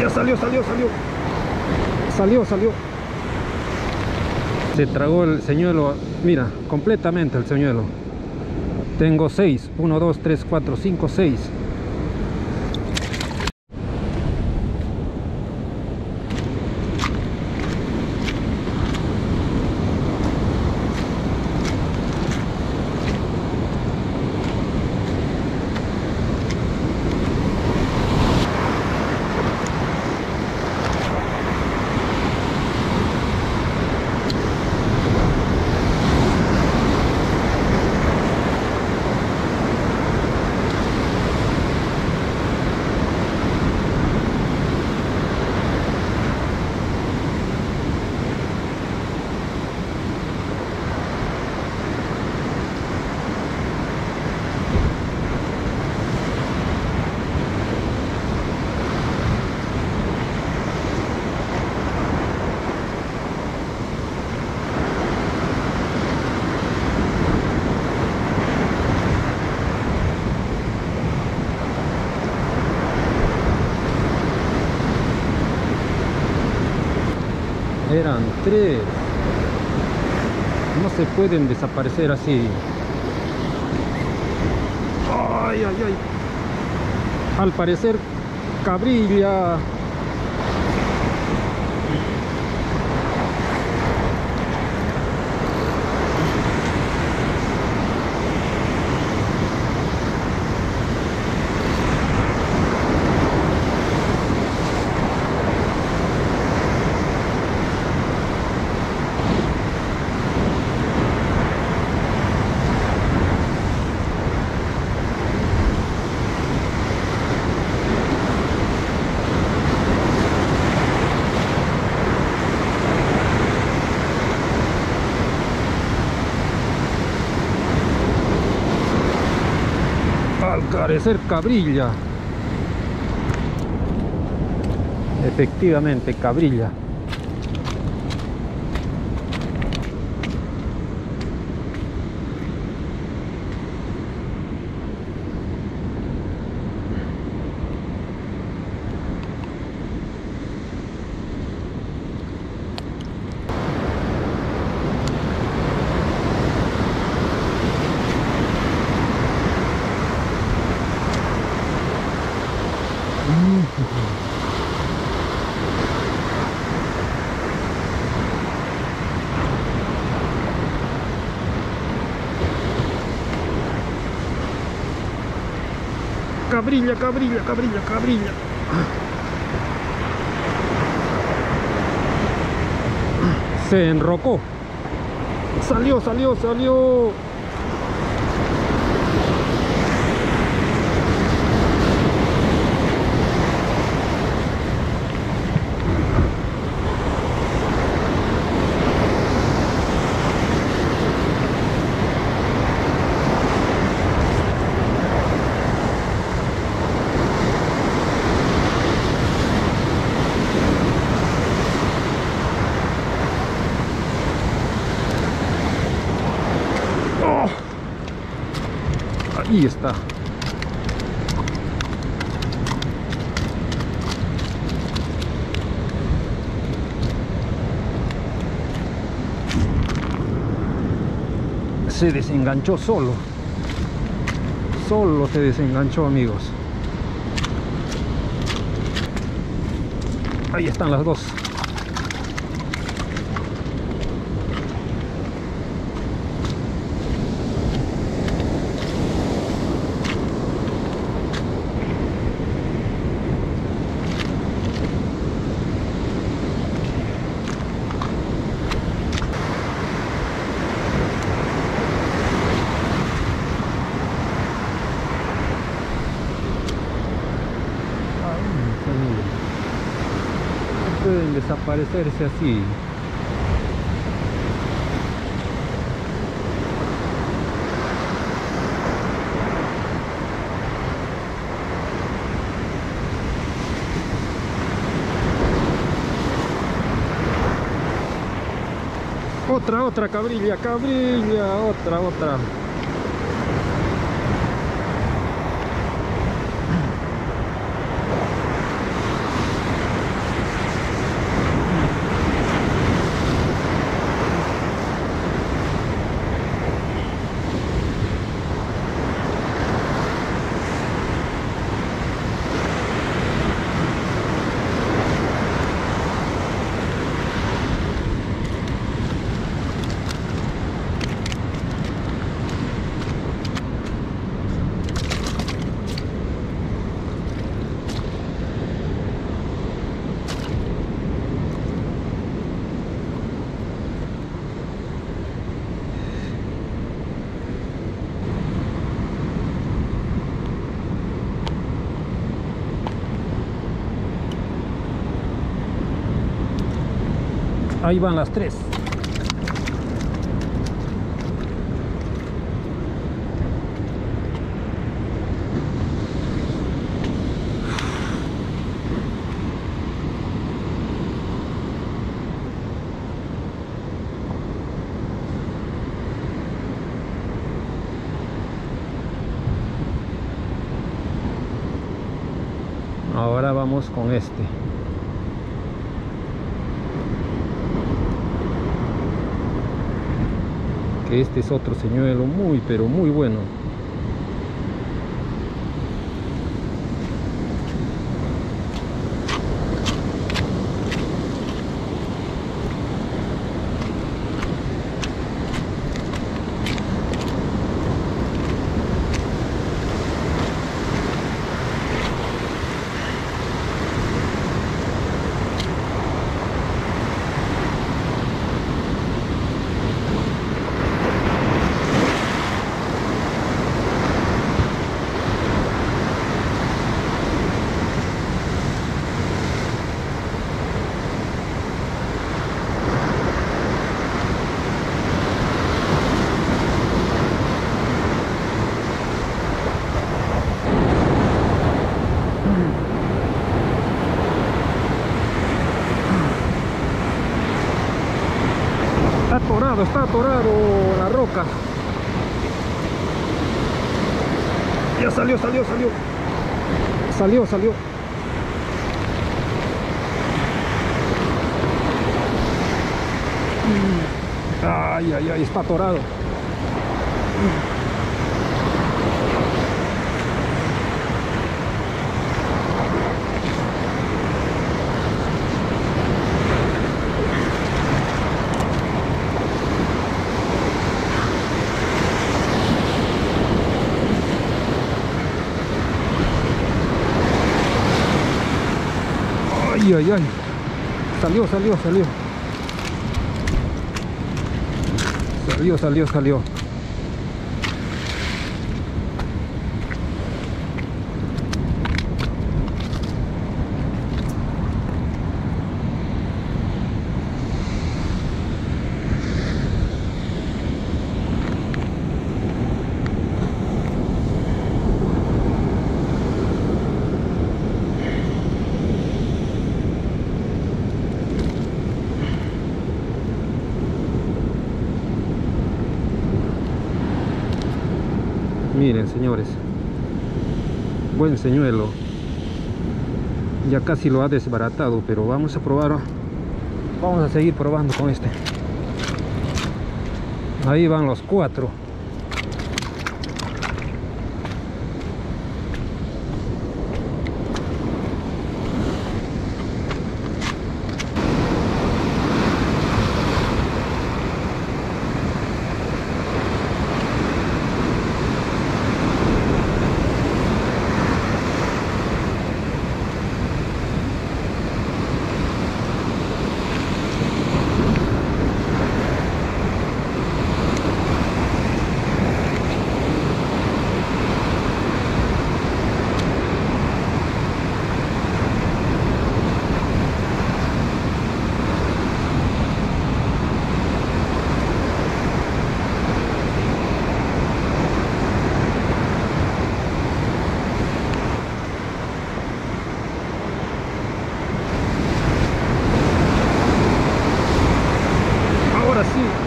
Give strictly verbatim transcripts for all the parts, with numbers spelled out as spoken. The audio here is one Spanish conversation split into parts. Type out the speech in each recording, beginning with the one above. Ya salió, salió, salió. Salió, salió. Se tragó el señuelo, mira, completamente el señuelo. Tengo seis, uno, dos, tres, cuatro, cinco, seis. Eran tres. No se pueden desaparecer así. Ay, ay, ay. Al parecer, cabrilla. Parecer cabrilla, efectivamente cabrilla. Cabrilla, cabrilla, cabrilla, cabrilla. Se enrocó. Salió, salió, salió. Ahí está. Se desenganchó solo. Solo se desenganchó, amigos. Ahí están las dos. Pueden desaparecerse así. Otra, otra cabrilla, cabrilla, otra, otra. Ahí van las tres. Ahora vamos con este. Que este es otro señuelo muy, pero muy bueno. Está atorado la roca. Ya salió, salió, salió. Salió, salió. Ay, ay, ay, está atorado. Ay, ay, ay. Salió, salió, salió. Salió, salió, salió. Miren, señores, buen señuelo, ya casi lo ha desbaratado, pero vamos a probar, vamos a seguir probando con este. Ahí van los cuatro.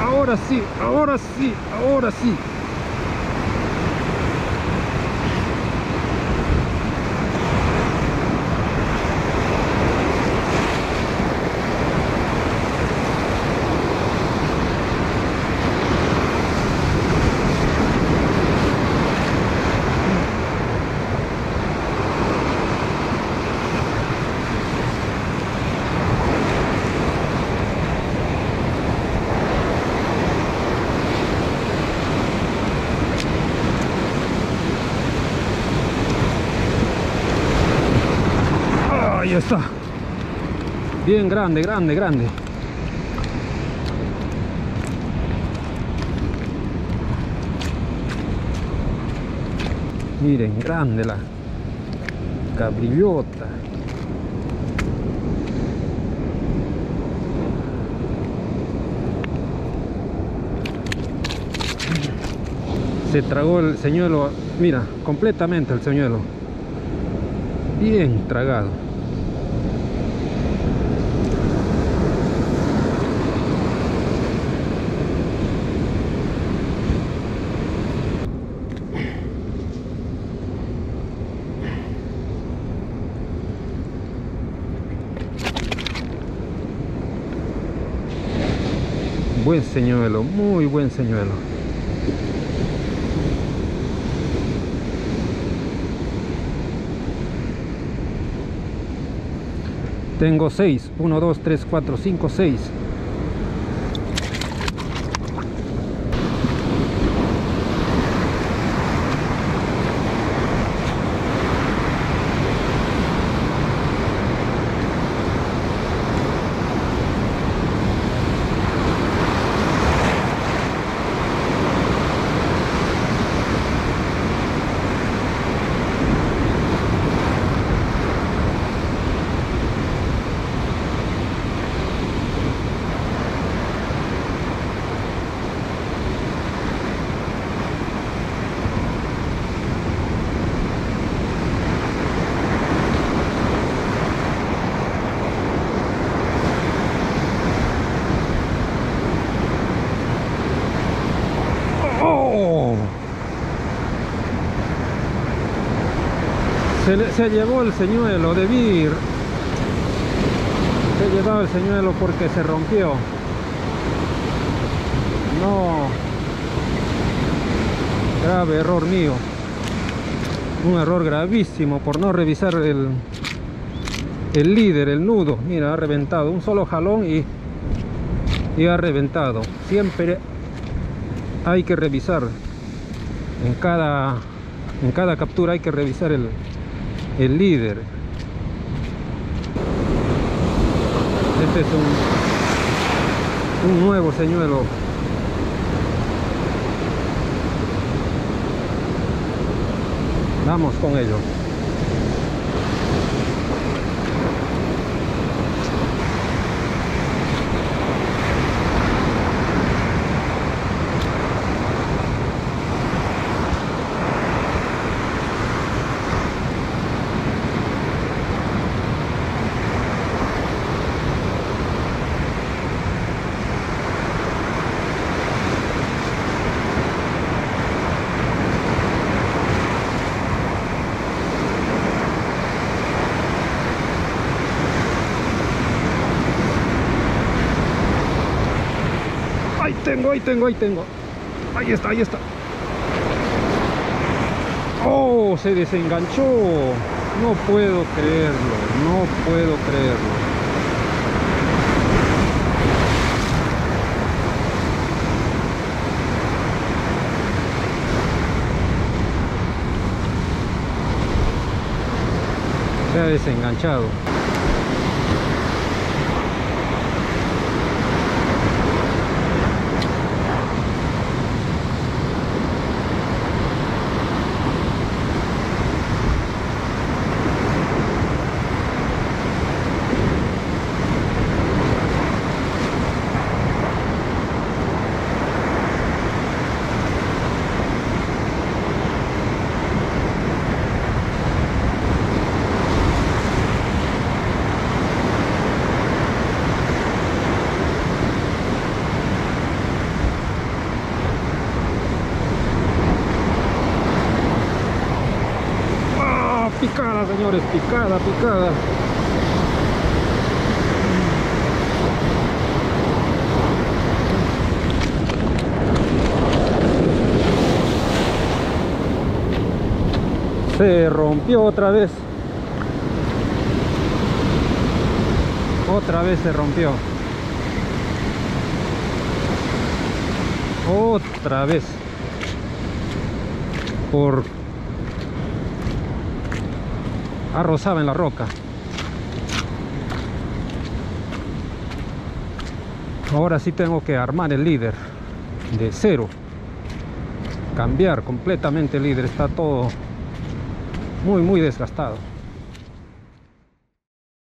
Ahora sí, ahora sí, ahora sí. Ahí está, bien grande, grande, grande. Miren, grande la cabrillota. se tragó el señuelo, mira, completamente el señuelo, bien tragado. Buen señuelo, muy buen señuelo. Tengo seis, uno, dos, tres, cuatro, cinco, seis. Se, le, se llevó el señuelo, debí se llevó el señuelo porque se rompió. No, grave error mío, un error gravísimo por no revisar el el líder, el nudo. Mira, ha reventado, un solo jalón y, y ha reventado. Siempre hay que revisar, en cada en cada captura hay que revisar el el líder. Este es un, un nuevo señuelo. Vamos con ello. Ahí tengo, ahí tengo. Ahí está, ahí está. Oh, se desenganchó. No puedo creerlo, no puedo creerlo. Se ha desenganchado. Picada, señores, picada, picada. Se rompió otra vez. Otra vez se rompió. Otra vez. Por arrozaba en la roca. Ahora sí tengo que armar el líder de cero, cambiar completamente el líder. Está todo muy muy desgastado.